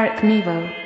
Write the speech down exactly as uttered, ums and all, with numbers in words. Eric Nivo.